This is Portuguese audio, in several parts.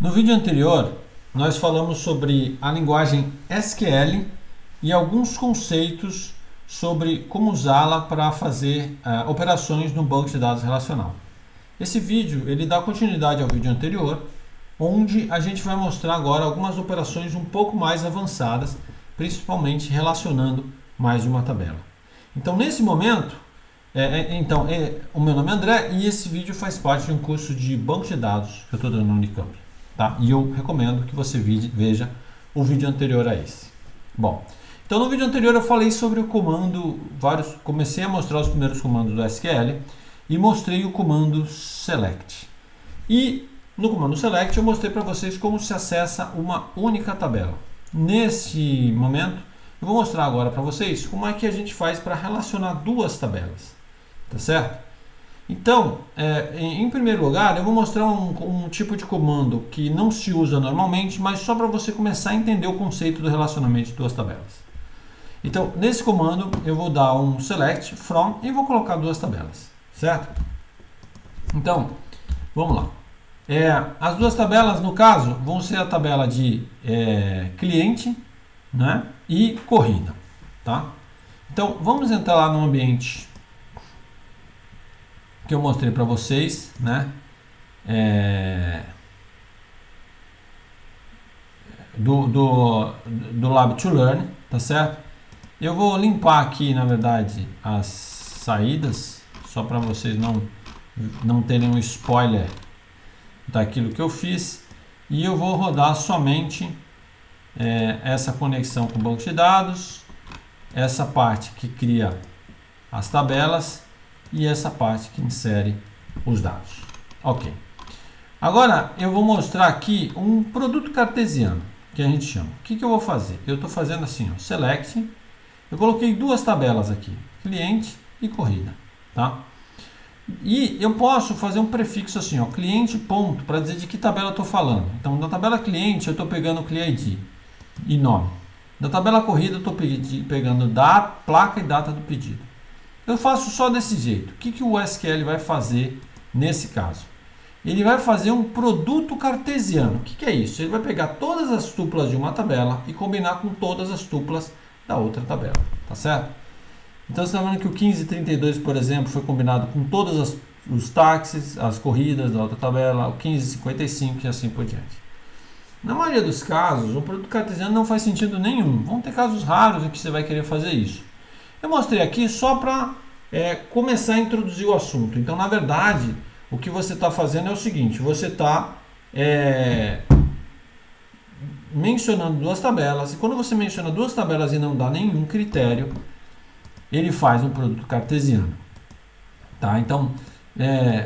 No vídeo anterior, nós falamos sobre a linguagem SQL e alguns conceitos sobre como usá-la para fazer operações no banco de dados relacional. Esse vídeo ele dá continuidade ao vídeo anterior, onde a gente vai mostrar agora algumas operações um pouco mais avançadas, principalmente relacionando mais uma tabela. Então, nesse momento, o meu nome é André e esse vídeo faz parte de um curso de banco de dados que eu estou dando no Unicamp. Tá? E eu recomendo que você veja o vídeo anterior a esse. Bom, então no vídeo anterior eu falei sobre o comando, comecei a mostrar os primeiros comandos do SQL e mostrei o comando SELECT. E no comando SELECT eu mostrei para vocês como se acessa uma única tabela. Nesse momento eu vou mostrar agora para vocês como é que a gente faz para relacionar duas tabelas, tá certo? Então, em primeiro lugar, eu vou mostrar um tipo de comando que não se usa normalmente, mas só para você começar a entender o conceito do relacionamento de duas tabelas. Então, nesse comando, eu vou dar um select from e vou colocar duas tabelas, certo? Então, vamos lá. As duas tabelas, no caso, vão ser a tabela de cliente, né, e corrida, tá? Então, vamos entrar lá no ambiente que eu mostrei para vocês, né, do Lab2Learn, tá certo? Eu vou limpar aqui, na verdade, as saídas, só para vocês não terem um spoiler daquilo que eu fiz, e eu vou rodar somente essa conexão com o banco de dados, essa parte que cria as tabelas, e essa parte que insere os dados. Ok. Agora eu vou mostrar aqui um produto cartesiano, que a gente chama. O que que eu vou fazer? Eu estou fazendo assim, ó, select. Eu coloquei duas tabelas aqui, cliente e corrida, tá? E eu posso fazer um prefixo assim, ó, cliente ponto, para dizer de que tabela eu estou falando. Então, da tabela cliente eu estou pegando o CLID e nome. Da tabela corrida eu estou pegando da placa e data do pedido. Eu faço só desse jeito. O que que o SQL vai fazer nesse caso? Ele vai fazer um produto cartesiano. O que que é isso? Ele vai pegar todas as tuplas de uma tabela e combinar com todas as tuplas da outra tabela, tá certo? Então, você está vendo que o 1532, por exemplo, foi combinado com todos os táxis, as corridas da outra tabela, o 1555 e assim por diante. Na maioria dos casos, o produto cartesiano não faz sentido nenhum. Vão ter casos raros em que você vai querer fazer isso. Eu mostrei aqui só para começar a introduzir o assunto. Então, na verdade, o que você está fazendo é o seguinte: você está mencionando duas tabelas, e quando você menciona duas tabelas e não dá nenhum critério, ele faz um produto cartesiano. Tá? Então,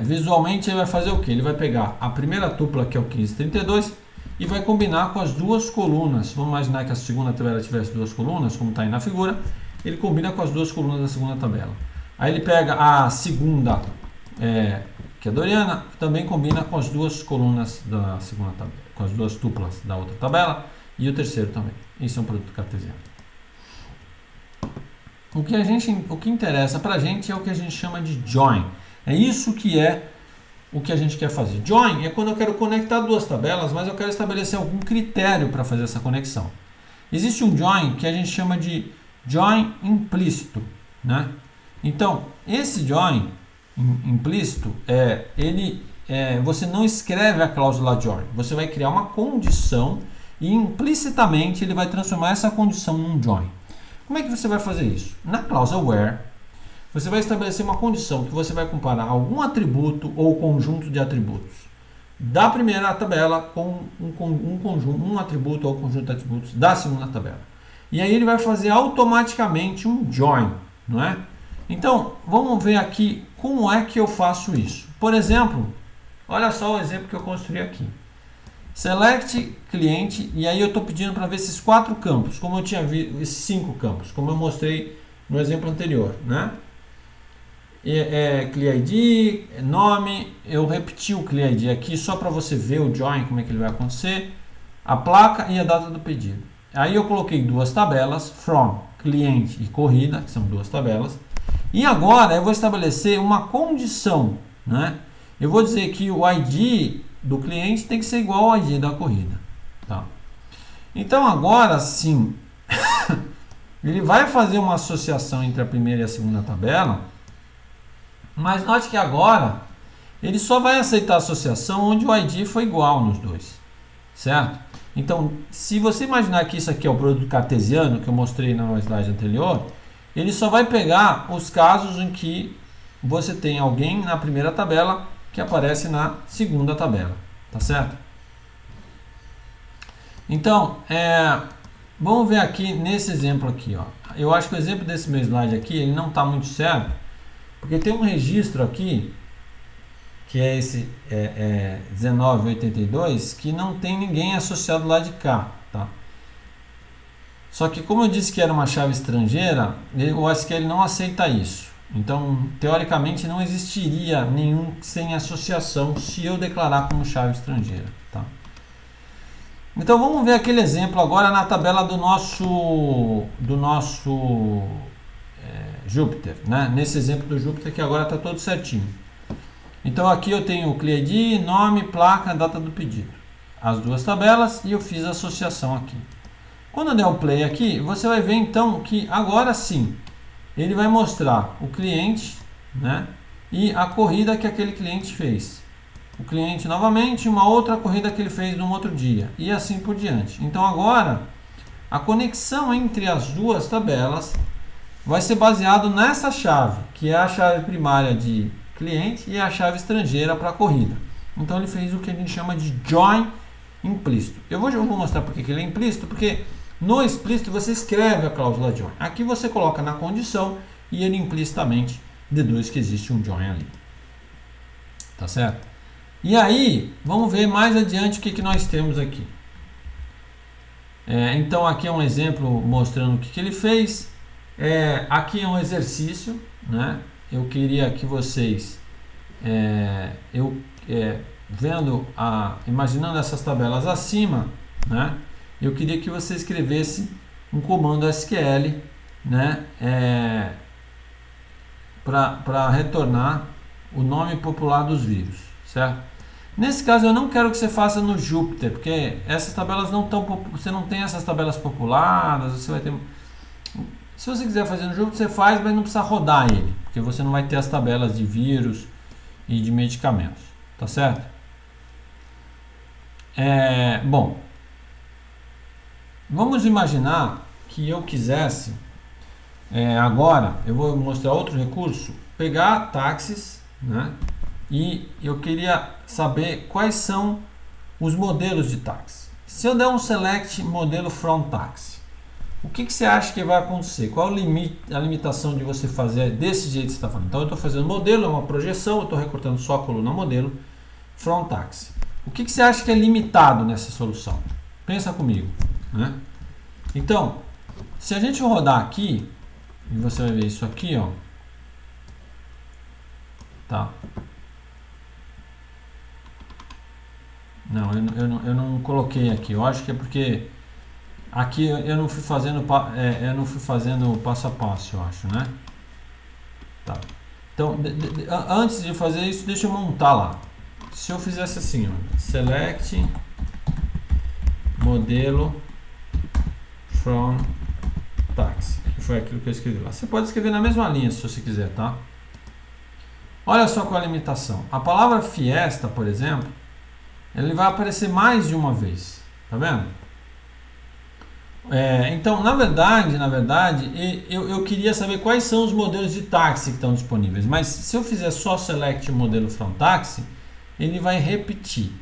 visualmente, ele vai fazer o que? Ele vai pegar a primeira tupla, que é o 1532, e vai combinar com as duas colunas. Vamos imaginar que a segunda tabela tivesse duas colunas, como está aí na figura. Ele combina com as duas colunas da segunda tabela. Aí ele pega a segunda, que é a Doriana, também combina com as duas colunas da segunda tabela, com as duas tuplas da outra tabela, e o terceiro também. Isso é um produto cartesiano. O que interessa para a gente é o que a gente chama de JOIN. É isso que é o que a gente quer fazer. JOIN é quando eu quero conectar duas tabelas, mas eu quero estabelecer algum critério para fazer essa conexão. Existe um JOIN que a gente chama de JOIN implícito, né? Então, esse JOIN implícito, você não escreve a cláusula JOIN. Você vai criar uma condição e implicitamente ele vai transformar essa condição num JOIN. Como é que você vai fazer isso? Na cláusula WHERE, você vai estabelecer uma condição que você vai comparar algum atributo ou conjunto de atributos da primeira tabela com um atributo ou conjunto de atributos da segunda tabela. E aí ele vai fazer automaticamente um join, não é? Então, vamos ver aqui como é que eu faço isso. Por exemplo, olha só o exemplo que eu construí aqui. Select cliente, e aí eu estou pedindo para ver esses quatro campos, como eu tinha visto, esses cinco campos, como eu mostrei no exemplo anterior, né? CLID, nome, eu repeti o CLID aqui só para você ver o join, como é que ele vai acontecer, a placa e a data do pedido. Aí eu coloquei duas tabelas, from, cliente e corrida, que são duas tabelas. E agora eu vou estabelecer uma condição, né? Eu vou dizer que o ID do cliente tem que ser igual ao ID da corrida, tá? Então agora sim, ele vai fazer uma associação entre a primeira e a segunda tabela, mas note que agora ele só vai aceitar a associação onde o ID foi igual nos dois, certo? Então, se você imaginar que isso aqui é o produto cartesiano, que eu mostrei na slide anterior, ele só vai pegar os casos em que você tem alguém na primeira tabela que aparece na segunda tabela, tá certo? Então, vamos ver aqui nesse exemplo aqui, ó. Eu acho que o exemplo desse meu slide aqui, ele não está muito certo, porque tem um registro aqui, que é esse 1982, que não tem ninguém associado lá de cá, tá? Só que como eu disse que era uma chave estrangeira, o SQL não aceita isso. Então, teoricamente, não existiria nenhum sem associação se eu declarar como chave estrangeira, tá? Então, vamos ver aquele exemplo agora na tabela do nosso Júpiter, né? Nesse exemplo do Júpiter que agora está todo certinho. Então aqui eu tenho o CLID, nome, placa, data do pedido, as duas tabelas, e eu fiz a associação aqui. Quando eu der o play aqui, você vai ver então que agora sim, ele vai mostrar o cliente, né, e a corrida que aquele cliente fez. O cliente novamente, uma outra corrida que ele fez num outro dia, e assim por diante. Então agora, a conexão entre as duas tabelas vai ser baseado nessa chave, que é a chave primária de cliente e a chave estrangeira para a corrida. Então ele fez o que a gente chama de JOIN implícito. Eu vou mostrar porque ele é implícito, porque no explícito você escreve a cláusula JOIN. Aqui você coloca na condição e ele implicitamente deduz que existe um JOIN ali. Tá certo? E aí, vamos ver mais adiante o que, que nós temos aqui. Então aqui é um exemplo mostrando o que, que ele fez. Aqui é um exercício, né? Eu queria que vocês, imaginando essas tabelas acima, né, eu queria que você escrevesse um comando SQL, né, para retornar o nome popular dos vírus, certo? Nesse caso eu não quero que você faça no Júpiter, porque essas tabelas não estão, você não tem essas tabelas populadas, você vai ter... Se você quiser fazer no Júpiter, você faz, mas não precisa rodar ele, porque você não vai ter as tabelas de vírus e de medicamentos, tá certo? Bom, vamos imaginar que eu quisesse, agora, eu vou mostrar outro recurso, pegar táxis, né? E eu queria saber quais são os modelos de táxi. Se eu der um select modelo from táxi, o que, que você acha que vai acontecer? Qual a limitação de você fazer desse jeito que você está falando? Então eu estou fazendo modelo, é uma projeção, eu estou recortando só a coluna modelo, from táxi. O que, que você acha que é limitado nessa solução? Pensa comigo, né? Então, se a gente rodar aqui, e você vai ver isso aqui, ó, tá? Não, eu não coloquei aqui, eu acho que é porque... Aqui eu não fui fazendo passo a passo, eu acho, né? Tá. Então, antes de fazer isso, deixa eu montar lá. Se eu fizesse assim, ó, select modelo from taxi, que foi aquilo que eu escrevi lá. Você pode escrever na mesma linha se você quiser, tá? Olha só qual a limitação. A palavra fiesta, por exemplo, ele vai aparecer mais de uma vez, tá vendo? Então, na verdade, eu queria saber quais são os modelos de táxi que estão disponíveis, mas se eu fizer só select modelo from táxi, ele vai repetir.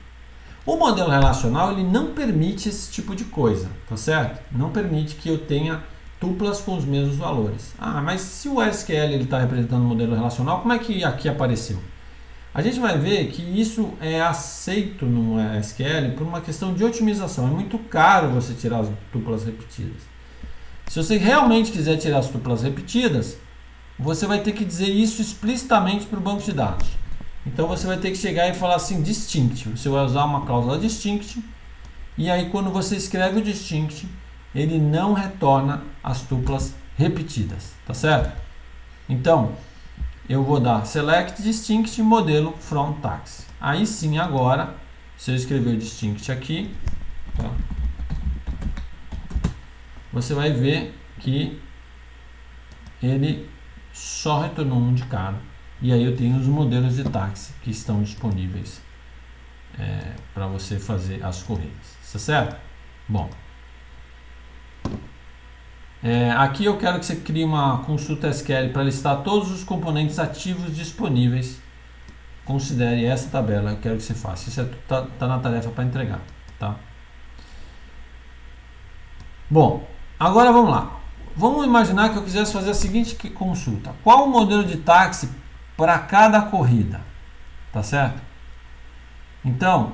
O modelo relacional, ele não permite esse tipo de coisa, tá certo? Não permite que eu tenha tuplas com os mesmos valores. Ah, mas se o SQL está representando o modelo relacional, como é que aqui apareceu? A gente vai ver que isso é aceito no SQL por uma questão de otimização. É muito caro você tirar as tuplas repetidas. Se você realmente quiser tirar as tuplas repetidas, você vai ter que dizer isso explicitamente para o banco de dados. Então você vai ter que chegar e falar assim, distinct. Você vai usar uma cláusula distinct. E aí quando você escreve o distinct, ele não retorna as tuplas repetidas. Tá certo? Então... eu vou dar select distinct modelo from taxi. Aí sim, agora, Se eu escrever o distinct aqui, tá, você vai ver que ele só retornou um de cada. E aí eu tenho os modelos de táxi que estão disponíveis para você fazer as corridas, tá certo? Bom, aqui eu quero que você crie uma consulta SQL para listar todos os componentes ativos disponíveis. Considere essa tabela, eu quero que você faça. Isso está na tarefa para entregar, tá? Bom, agora vamos lá. Vamos imaginar que eu quisesse fazer a seguinte consulta: qual o modelo de táxi para cada corrida, tá certo? Então,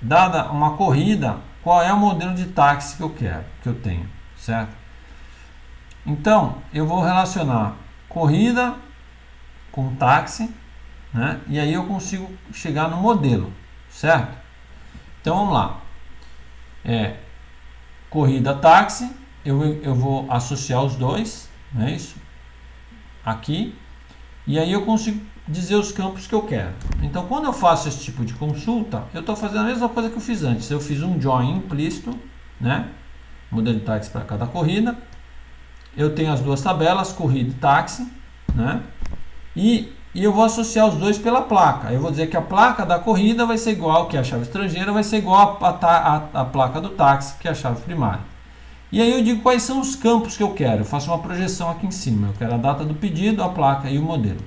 dada uma corrida, qual é o modelo de táxi que eu quero, que eu tenho, certo? Então, eu vou relacionar corrida com táxi, né? E aí eu consigo chegar no modelo, certo? Então, vamos lá. Corrida táxi, eu vou associar os dois, não é isso? Aqui. E aí eu consigo dizer os campos que eu quero. Então, quando eu faço esse tipo de consulta, eu estou fazendo a mesma coisa que eu fiz antes. Eu fiz um join implícito, né? Modelo de táxi para cada corrida. Eu tenho as duas tabelas, corrida e táxi, né? E eu vou associar os dois pela placa. Eu vou dizer que a placa da corrida vai ser igual, que é a chave estrangeira, vai ser igual a placa do táxi, que é a chave primária. E aí eu digo quais são os campos que eu quero. Eu faço uma projeção aqui em cima. Eu quero a data do pedido, a placa e o modelo.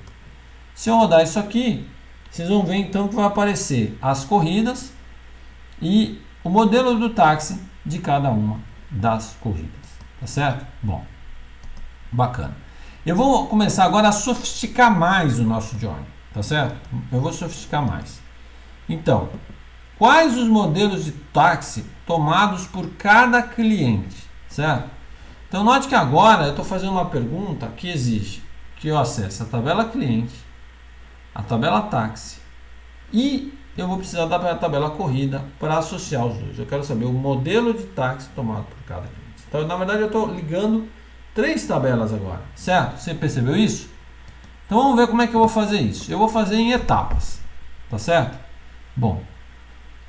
Se eu rodar isso aqui, vocês vão ver então que vai aparecer as corridas e o modelo do táxi de cada uma das corridas. Tá certo? Bom, bacana. Eu vou começar agora a sofisticar mais o nosso join, tá certo? Eu vou sofisticar mais. Então, quais os modelos de táxi tomados por cada cliente, certo? Então, note que agora eu estou fazendo uma pergunta que exige que eu acesse a tabela cliente, a tabela táxi e eu vou precisar da tabela corrida para associar os dois. Eu quero saber o modelo de táxi tomado por cada cliente. Então, na verdade, eu estou ligando 3 tabelas agora, certo? Você percebeu isso? Então vamos ver como é que eu vou fazer isso. Eu vou fazer em etapas, tá certo? Bom,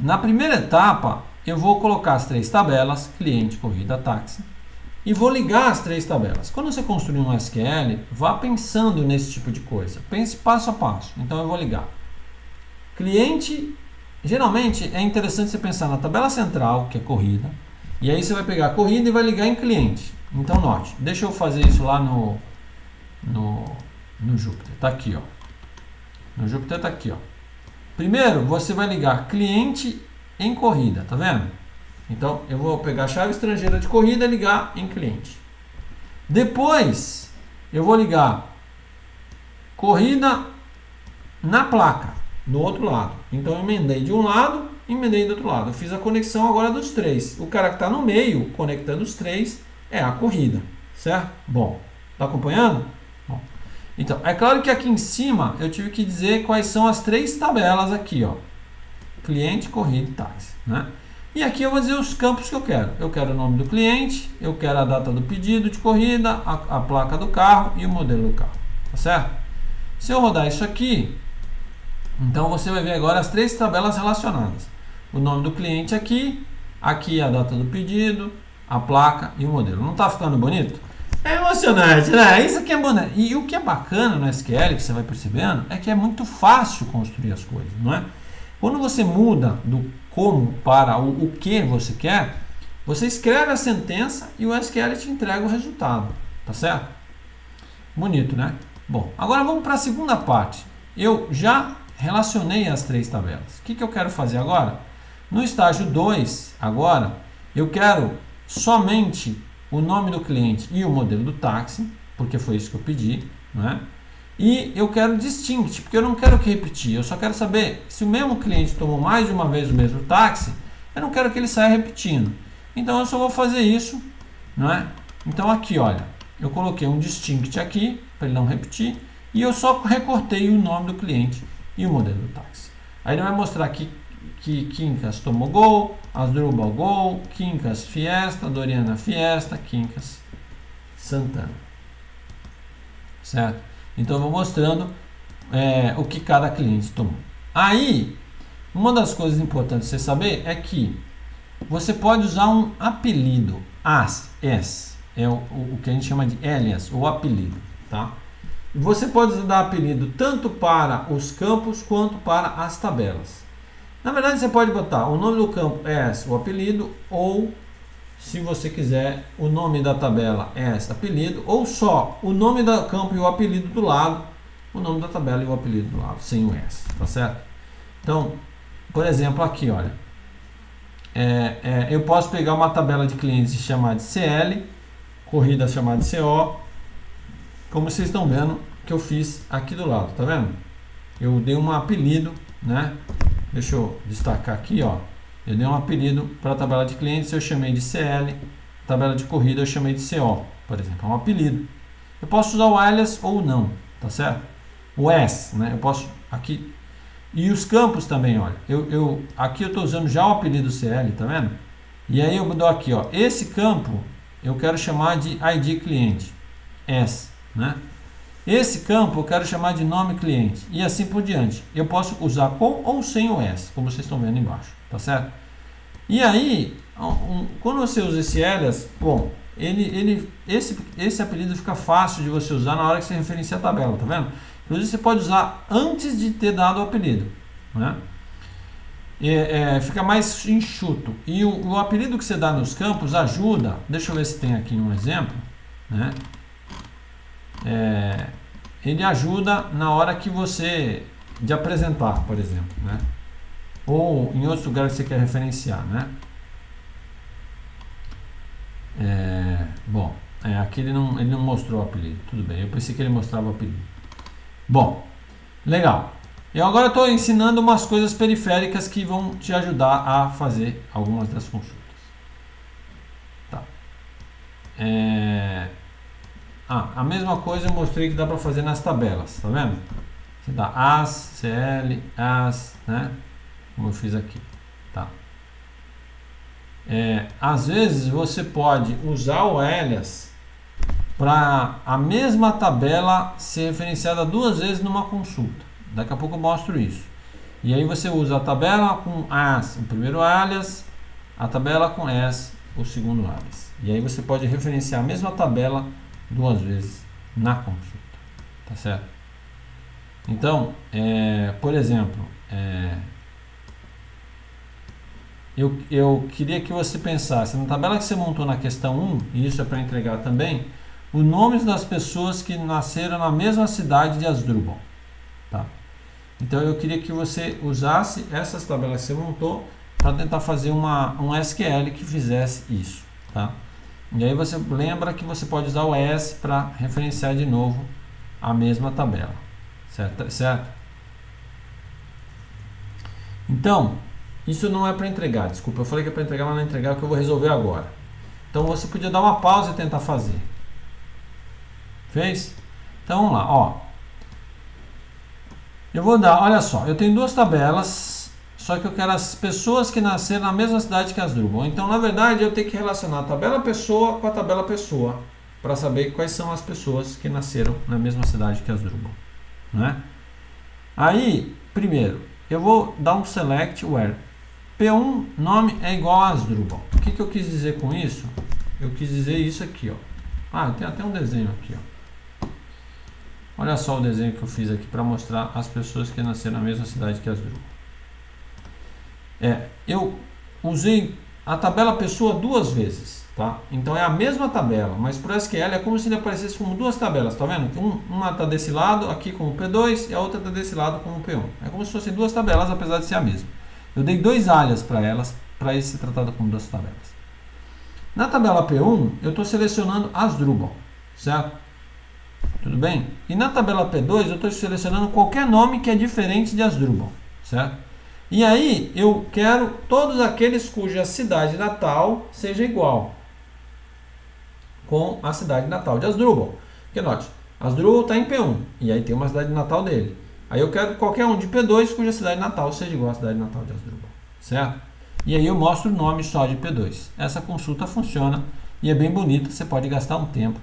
na primeira etapa eu vou colocar as 3 tabelas, cliente, corrida, táxi, e vou ligar as 3 tabelas. Quando você construir um SQL, vá pensando nesse tipo de coisa, pense passo a passo. Então eu vou ligar cliente. Geralmente é interessante você pensar na tabela central, que é corrida, e aí você vai pegar a corrida e vai ligar em cliente. Então, note, deixa eu fazer isso lá no Jupyter. Tá aqui, ó. No Jupyter tá aqui, ó. Primeiro, você vai ligar cliente em corrida, tá vendo? Então, eu vou pegar a chave estrangeira de corrida e ligar em cliente. Depois, eu vou ligar corrida na placa, do outro lado. Então, eu emendei de um lado, emendei do outro lado. Eu fiz a conexão agora dos 3. O cara que tá no meio, conectando os 3... é a corrida, certo? Bom, tá acompanhando? Bom. Então, é claro que aqui em cima eu tive que dizer quais são as 3 tabelas aqui, ó. Cliente, corrida e táxi, né? E aqui eu vou dizer os campos que eu quero. Eu quero o nome do cliente, eu quero a data do pedido de corrida, a placa do carro e o modelo do carro, tá certo? Se eu rodar isso aqui, então você vai ver agora as 3 tabelas relacionadas. O nome do cliente aqui, aqui a data do pedido, a placa e o modelo. Não tá ficando bonito? É emocionante, né? Isso aqui é bonito. E o que é bacana no SQL, que você vai percebendo, é que é muito fácil construir as coisas, não é? Quando você muda do como para o que você quer, você escreve a sentença e o SQL te entrega o resultado, tá certo? Bonito, né? Bom, agora vamos para a segunda parte. Eu já relacionei as 3 tabelas. O que que eu quero fazer agora? No estágio 2, agora, eu quero somente o nome do cliente e o modelo do táxi, porque foi isso que eu pedi, né? E eu quero distinct, porque eu não quero que repetir, eu só quero saber se o mesmo cliente tomou mais de uma vez o mesmo táxi, eu não quero que ele saia repetindo. Então eu só vou fazer isso, né? Então aqui, olha, eu coloquei um distinct aqui, para ele não repetir, e eu só recortei o nome do cliente e o modelo do táxi. Aí ele vai mostrar aqui que Quincas tomou gol, Asdrúbal gol, Quincas Fiesta, Doriana Fiesta, Quincas Santana, certo? Então eu vou mostrando o que cada cliente tomou. Aí Uma das coisas importantes você saber é que você pode usar um apelido. AS é o que a gente chama de alias ou apelido, tá? Você pode dar apelido tanto para os campos quanto para as tabelas. Na verdade, você pode botar o nome do campo é o apelido, ou se você quiser o nome da tabela é apelido, ou só o nome do campo e o apelido do lado, o nome da tabela e o apelido do lado, sem o S, tá certo? Então, por exemplo, aqui, olha, eu posso pegar uma tabela de clientes e chamar de CL, corrida chamar de CO, como vocês estão vendo que eu fiz aqui do lado, tá vendo? Eu dei um apelido, né? Deixa eu destacar aqui, ó. Eu dei um apelido para a tabela de clientes, eu chamei de CL, tabela de corrida eu chamei de CO, por exemplo, é um apelido. Eu posso usar o alias ou não, tá certo? O S, né? Eu posso aqui. E os campos também, olha, aqui eu estou usando já o apelido CL, tá vendo? E aí eu dou aqui, ó, esse campo eu quero chamar de ID cliente, S, né? Esse campo eu quero chamar de nome cliente e assim por diante. Eu posso usar com ou sem o S, como vocês estão vendo embaixo, tá certo? E aí, quando você usa esse alias, bom, esse apelido fica fácil de você usar na hora que você referencia a tabela, tá vendo? Inclusive você pode usar antes de ter dado o apelido, né? Fica mais enxuto. E o apelido que você dá nos campos ajuda. Deixa eu ver se tem aqui um exemplo, né? Ele ajuda na hora que você de apresentar, por exemplo, né? Ou em outro lugar que você quer referenciar, né? Bom, aqui ele não mostrou o apelido. Tudo bem, eu pensei que ele mostrava o apelido. Bom, legal. Eu agora estou ensinando umas coisas periféricas que vão te ajudar a fazer algumas das consultas. Tá. A mesma coisa eu mostrei que dá para fazer nas tabelas, tá vendo? Você dá AS, CL, AS, né? Como eu fiz aqui, tá? Às vezes você pode usar o alias para a mesma tabela ser referenciada duas vezes numa consulta. Daqui a pouco eu mostro isso. E aí você usa a tabela com AS, o primeiro alias, a tabela com S, o segundo alias. E aí você pode referenciar a mesma tabela duas vezes na consulta, tá certo? Então, por exemplo, eu queria que você pensasse na tabela que você montou na questão 1, e isso é para entregar também, os nomes das pessoas que nasceram na mesma cidade de Asdrúbal, tá? Então eu queria que você usasse essas tabelas que você montou para tentar fazer um SQL que fizesse isso, tá? E aí você lembra que você pode usar o S para referenciar de novo a mesma tabela, certo? Então, isso não é para entregar, desculpa, eu falei que é para entregar, mas não é entregar, que eu vou resolver agora. Então você podia dar uma pausa e tentar fazer. Fez? Então vamos lá, ó. Eu vou dar, olha só, eu tenho duas tabelas, só que eu quero as pessoas que nasceram na mesma cidade que Asdrúbal. Então, na verdade, eu tenho que relacionar a tabela pessoa com a tabela pessoa, para saber quais são as pessoas que nasceram na mesma cidade que Asdrúbal, né? Aí, primeiro, eu vou dar um select where P1 nome é igual a Asdrúbal. O que eu quis dizer com isso? Eu quis dizer isso aqui, ó. Tem até um desenho aqui, ó. Olha só o desenho que eu fiz aqui para mostrar as pessoas que nasceram na mesma cidade que Asdrúbal. Eu usei a tabela pessoa duas vezes, tá? Então é a mesma tabela, mas para o SQL é como se ele aparecesse como duas tabelas, tá vendo? Uma está desse lado aqui como P2 e a outra está desse lado como P1. É como se fossem duas tabelas, apesar de ser a mesma. Eu dei dois alias para elas, para isso ser tratado como duas tabelas. Na tabela P1, eu estou selecionando Asdrúbal, certo? Tudo bem? E na tabela P2 eu estou selecionando qualquer nome que é diferente de Asdrúbal, certo? E aí eu quero todos aqueles cuja cidade natal seja igual com a cidade natal de Asdrúbal. Porque note, Asdrúbal está em P1 e aí tem uma cidade natal dele. Aí eu quero qualquer um de P2 cuja cidade natal seja igual à cidade natal de Asdrúbal, certo? E aí eu mostro o nome só de P2. Essa consulta funciona e é bem bonita, você pode gastar um tempo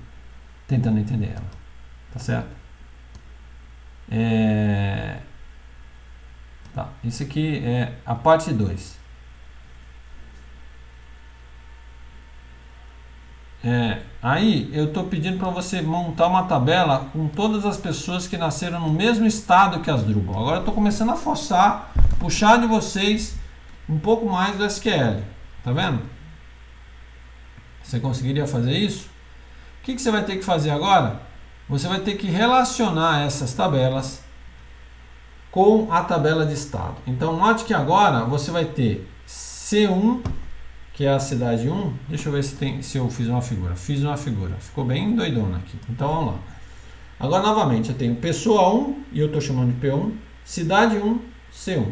tentando entender ela. Tá certo? Tá, isso aqui é a parte 2. Aí eu estou pedindo para você montar uma tabela com todas as pessoas que nasceram no mesmo estado que Asdrúbal. Agora eu estou começando a forçar, puxar de vocês um pouco mais do SQL. Tá vendo? Você conseguiria fazer isso? O que, que você vai ter que fazer agora? Você vai ter que relacionar essas tabelas com a tabela de estado. Então note que agora você vai ter C1, que é a cidade 1, deixa eu ver se eu fiz uma figura. Fiz uma figura, ficou bem doidona aqui. Então vamos lá. Agora novamente eu tenho pessoa 1, e eu estou chamando de P1, cidade 1, C1.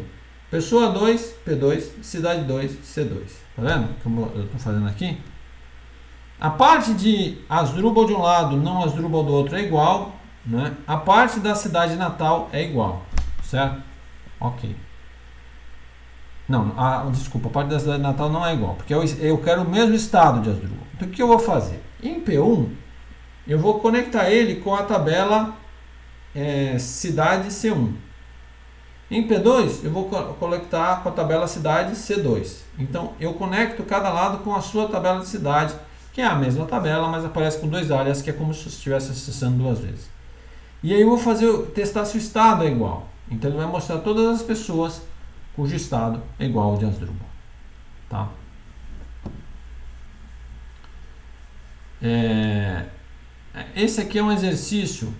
Pessoa 2, P2, cidade 2, C2. Tá vendo como eu estou fazendo aqui? A parte de Asdrúbal de um lado, não Asdrúbal do outro é igual, né? A parte da cidade natal é igual, certo? Ok. Não, desculpa, a parte da cidade natal não é igual, porque eu quero o mesmo estado de Asdrúbal. Então o que eu vou fazer? Em P1, eu vou conectar ele com a tabela cidade C1. Em P2, eu vou conectar com a tabela cidade C2. Então eu conecto cada lado com a sua tabela de cidade, que é a mesma tabela, mas aparece com dois áreas, que é como se estivesse acessando duas vezes. E aí eu vou testar se o estado é igual. Então ele vai mostrar todas as pessoas cujo estado é igual ao de Asdrúbal, tá? Esse aqui é um exercício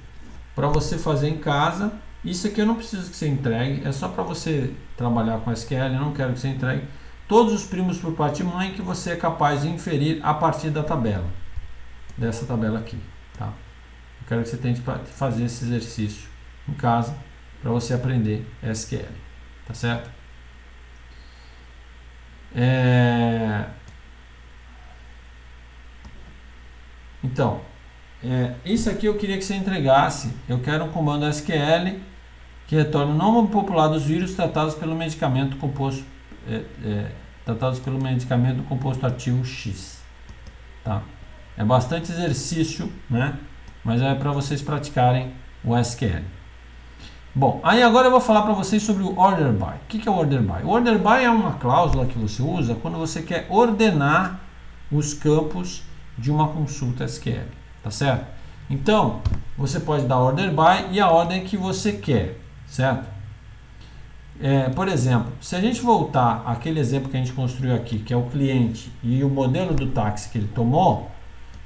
para você fazer em casa. Isso aqui eu não preciso que você entregue, é só para você trabalhar com SQL. Eu não quero que você entregue todos os primos por parte de mãe que você é capaz de inferir a partir da tabela, dessa tabela aqui, tá? Eu quero que você tente fazer esse exercício em casa para você aprender SQL, tá certo? Então, isso aqui eu queria que você entregasse. Eu quero um comando SQL que retorne o nome popular dos vírus tratados pelo medicamento composto ativo X, tá? É bastante exercício, né? Mas é para vocês praticarem o SQL. Bom, aí agora eu vou falar para vocês sobre o order by. O que é o order by? O order by é uma cláusula que você usa quando você quer ordenar os campos de uma consulta SQL, tá certo? Então, você pode dar order by e a ordem que você quer, certo? Por exemplo, se a gente voltar àquele exemplo que a gente construiu aqui, que é o cliente e o modelo do táxi que ele tomou,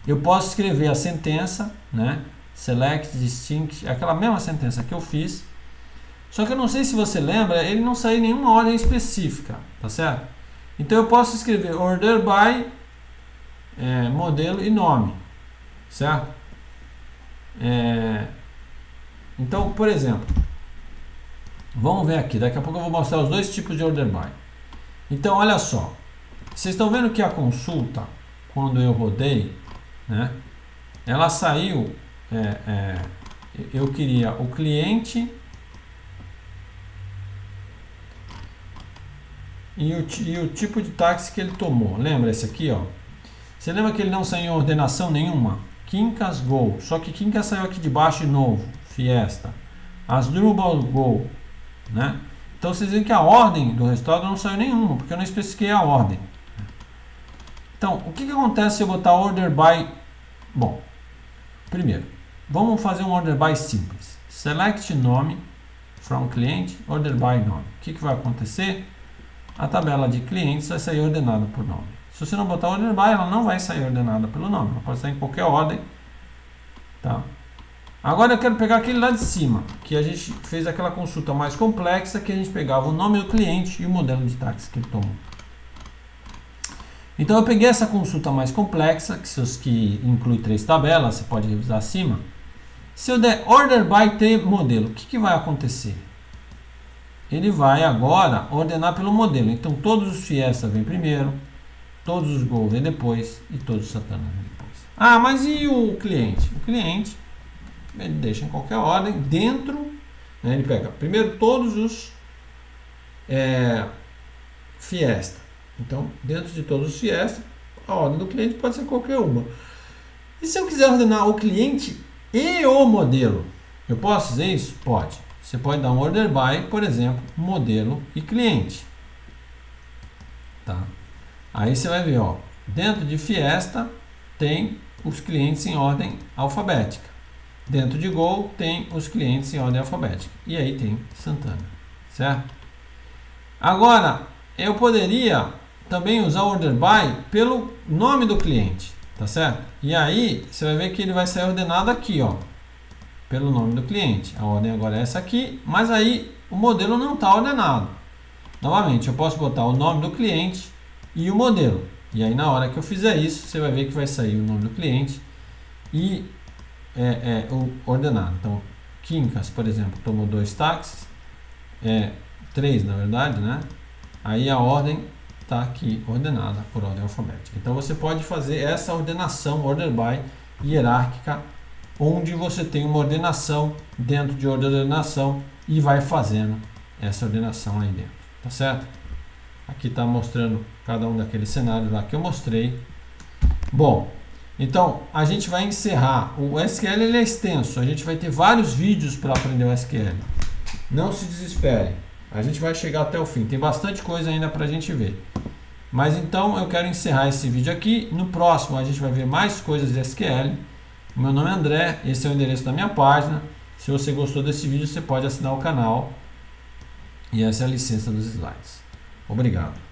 eu posso escrever a sentença, né? Select, distinct, aquela mesma sentença que eu fiz. Só que eu não sei se você lembra, ele não saiu em nenhuma ordem específica, tá certo? Então eu posso escrever order by, modelo e nome, certo? Então, por exemplo, vamos ver aqui, daqui a pouco eu vou mostrar os dois tipos de order by. Então, olha só, vocês estão vendo que a consulta, quando eu rodei, né, ela saiu, eu queria o cliente e o tipo de táxi que ele tomou. Lembra esse aqui, ó? Você lembra que ele não saiu em ordenação nenhuma? Quincas Gol. Só que Quincas saiu aqui de baixo de novo. Fiesta. Asdrúbal Gol, né? Então vocês veem que a ordem do resultado não saiu nenhuma, porque eu não especifiquei a ordem. Então, o que acontece se eu botar order by? Bom, primeiro, vamos fazer um order by simples. Select nome from cliente, order by nome. O que vai acontecer? A tabela de clientes vai sair ordenada por nome. Se você não botar order by, ela não vai sair ordenada pelo nome. Ela pode sair em qualquer ordem, tá? Agora eu quero pegar aquele lá de cima, que a gente fez aquela consulta mais complexa, que a gente pegava o nome do cliente e o modelo de táxi que ele tomou. Então eu peguei essa consulta mais complexa, que inclui 3 tabelas, você pode revisar acima. Se eu der order by modelo, o que vai acontecer? Ele vai agora ordenar pelo modelo. Então todos os Fiesta vêm primeiro, todos os Gol vêm depois e todos os Satana vêm depois. Ah, mas e o cliente? O cliente ele deixa em qualquer ordem, dentro, né, ele pega primeiro todos os Fiesta. Então, dentro de todos os Fiesta, a ordem do cliente pode ser qualquer uma. E se eu quiser ordenar o cliente e o modelo, eu posso fazer isso? Pode. Você pode dar um order by, por exemplo, modelo e cliente. Tá? Aí você vai ver, ó, dentro de Fiesta tem os clientes em ordem alfabética. Dentro de Gol tem os clientes em ordem alfabética. E aí tem Santana, certo? Agora, eu poderia também usar o order by pelo nome do cliente, tá certo? E aí, você vai ver que ele vai sair ordenado aqui, ó, pelo nome do cliente. A ordem agora é essa aqui, mas aí o modelo não está ordenado. Novamente, eu posso botar o nome do cliente e o modelo. E aí, na hora que eu fizer isso, você vai ver que vai sair o nome do cliente e o ordenado. Então, Quincas, por exemplo, tomou 2 táxis, 3 na verdade, né? Aí a ordem está aqui ordenada por ordem alfabética. Então você pode fazer essa ordenação order by hierárquica, onde você tem uma ordenação dentro de ordenação e vai fazendo essa ordenação aí dentro, tá certo? Aqui está mostrando cada um daqueles cenários lá que eu mostrei. Bom, então a gente vai encerrar. O SQL ele é extenso, a gente vai ter vários vídeos para aprender o SQL. Não se desespere. A gente vai chegar até o fim, tem bastante coisa ainda para a gente ver. Mas então eu quero encerrar esse vídeo aqui. No próximo a gente vai ver mais coisas de SQL. Meu nome é André, esse é o endereço da minha página. Se você gostou desse vídeo, você pode assinar o canal. E essa é a licença dos slides. Obrigado.